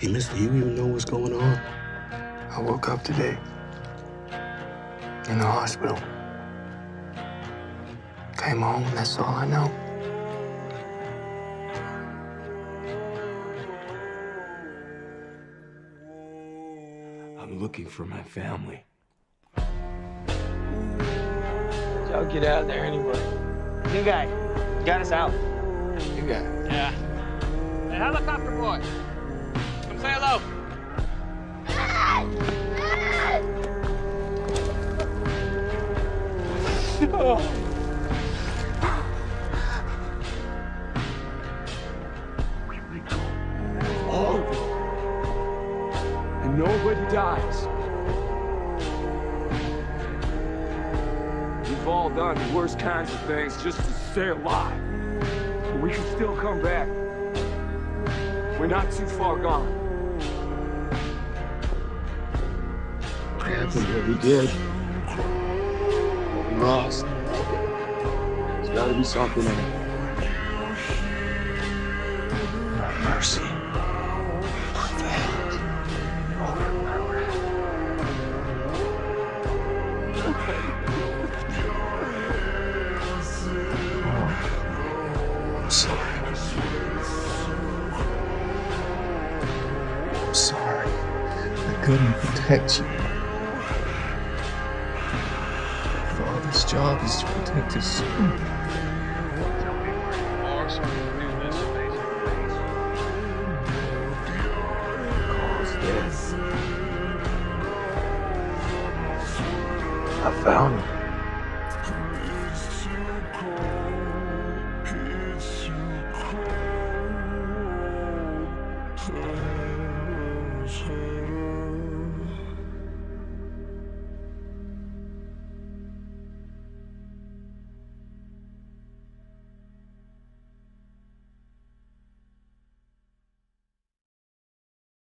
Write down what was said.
Hey, mister, you even know what's going on? I woke up today in the hospital. Came home, that's all I know. I'm looking for my family. Y'all get out there anyway. New guy, got us out. New guy? Yeah. Hey, helicopter boy, come say hello. Oh. Nobody dies. We've all done the worst kinds of things just to stay alive. But we can still come back. We're not too far gone. I think what we did, what we lost, there's gotta be something in it. Not mercy. I'm sorry. I couldn't protect you. Father's job is to protect his son. Tell me where you are so we can do this amazing thing. Cause death. I found him. Sure.